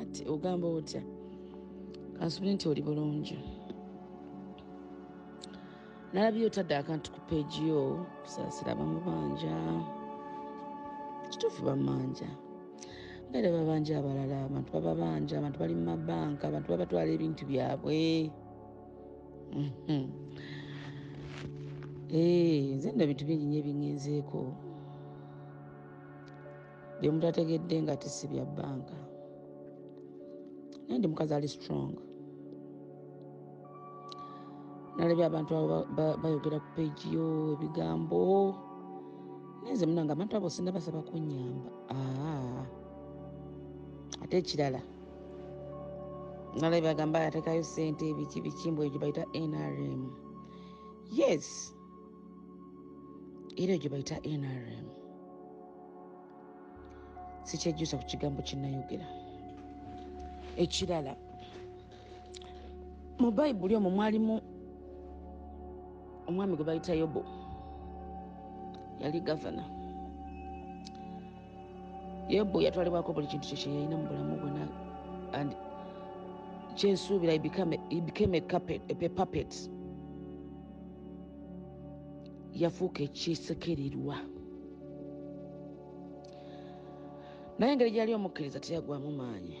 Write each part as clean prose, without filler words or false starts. bati ogamba otya kansubire nti oli bulungi. Nalabye otadde akantu ku peegi yo kusaasira bamubanja kituufu bamanja era babanja abalala abantu bababanja abantu bali mu mabanka abantu babatwala ebintu byabwe. Nze nda bintu bingi nnyo ebingenzeeko bye omuntu ategedde nga tisi bya banka. Naye ndi mukazi ali strong. Nalabye abantu abo bayogera ku peegi yo ebigambo naye nze munanga abantu abo sinda basaba kunnyamba. Ate ekirala nalabye bagamba atekayo ssente biki bikimbo egyo bayita NRM. Yes, era egyo bayita NRM. Sikyejjusa ku kigambo kinnayogera. Ekirala mu bayibuli omwo mwalimu omwami gwe bayita Yobu, yali gavana. Yobu yatwalibwako buli kintu kye yalina mu bulamu bwe and kyesuubira he became a puppet. Yafuuka ekisekererwa. Naye engeri gyali omukkiriza teyagwamu maanyi.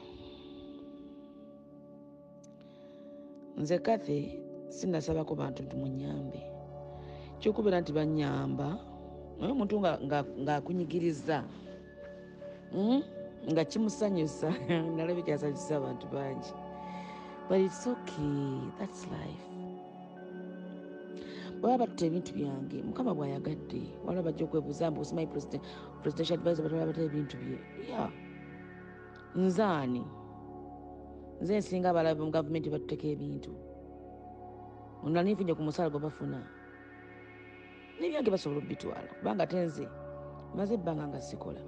Nze Kathy sinasabako bantu nti munyambe, kyokubera nti banyamba naye omuntu ng'akunyigiriza nga kimusanyusa. Nalabye kyasanyusa abantu bangi, but it's okay, that's life. Baba batute ebintu byange mukama bwayagadde wala bajja okwebuuza mbu osimanyi presidential advisor batwala batala ebintu bye. Nzaani nze nsinga abalabe mu gavumenti batuteka ebintu onanifunye ku musaala gwe bafuna n'ebyange basobola obbitwala kubanga ate nze maze ebbanga nga sikola.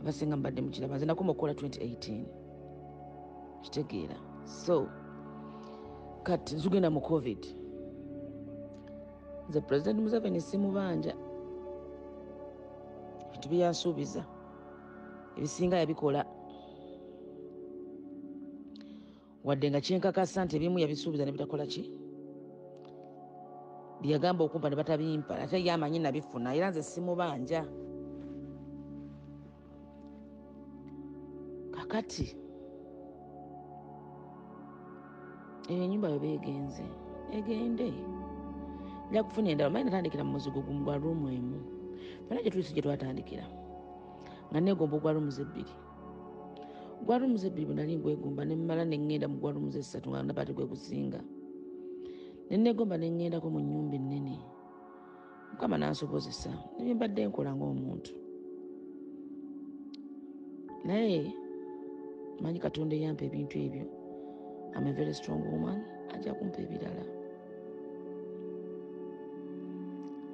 Abasinga mbadde mukiraba nze nakoma okukola 2018 kitegeera. So kati nzigenda mu COVID. The President Museveni simubanja bintu byansuubiza ebisinga yabikola wadde nga kyenkakasa nti ebimu yabisuubiza ne bitakola ki byagamba okumpa ne batabimpa ate yamanyi nabifuna era nze simubanja. Kakati eyo ennyumba yobeegenze egende nja kufuna endala mali natandikira mu muzigo gumu gwa ruumu emu fana gyetuliso gye twatandikira nga neegomba ogwa ruumu zebbiri. Gwa ruumu zebbiri bwe nali ngwegomba ne mmala ne ŋŋenda mu gwa ruumu zessatu nga nabaate gwe kusinga ne neegomba ne ŋŋendako mu nnyumba ennene. Mukama n'ansobozesa ne bye mbadde nkola ng'omuntu. Naye manyi Katonda eyampa ebintu ebyo. I'm a very strong woman, ajja kumpa ebirala.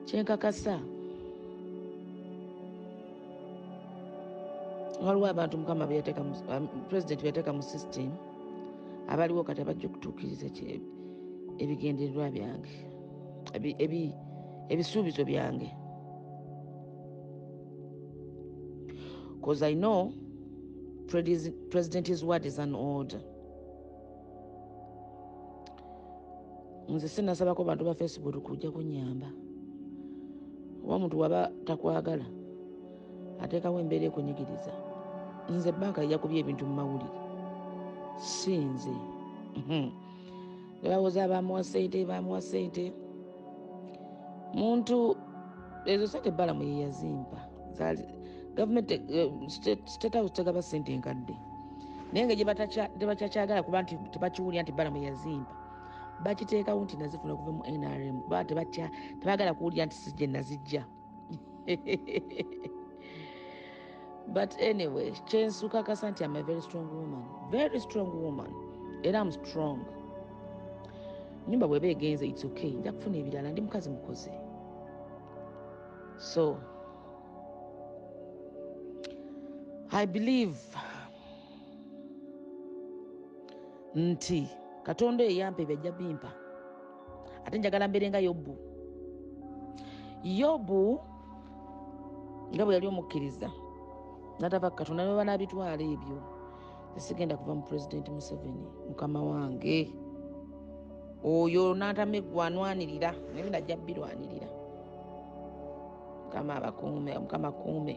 Kyenkakasa waliwo abantu mukama president byateeka mu system abaliwo kati abajja okutuukiriza ebigendererwa byange ebisuubizo byange. Because I know president's word is an order. Nze sinasabako bantu ba Facebook kujja kunyamba. Omuntu waba takwagala ateekawo embeera ekunyigiriza. Nze banka yakubye ebintu mu mawulire sinze. Bawoza bamuwa ssente bamuwa ssente muntu ezo ssente bbalamu yeyazimpa. Gavumenti state house tegaba ssente enkadde naye nga gye bakyakyagala kuba nti tebakiwulira nti bbalamu yeyazimpa bakiteekawo nti nazifuna okuva mu NRM kuba tebagala kuwulira nti si gye nazijja. But anyway kyensukakasa nti I'm a very strong woman, very strong woman, era I'm strong. Nyumba bweba egenze it's okay, nja kufuna ebirala ndi mukazi mukozi. So I believe nti Katonda eyampa ebijja bimpa ate njagala mbeere nga Yobu. Yobu nga bwe yali omukkiriza n'atava ku Katonda ne banaabitwala ebyo Sigenda kuva mu President Museveni mukama wange oyo natame gwanwanirira naye najja birwanirira kama abakuume kama kuume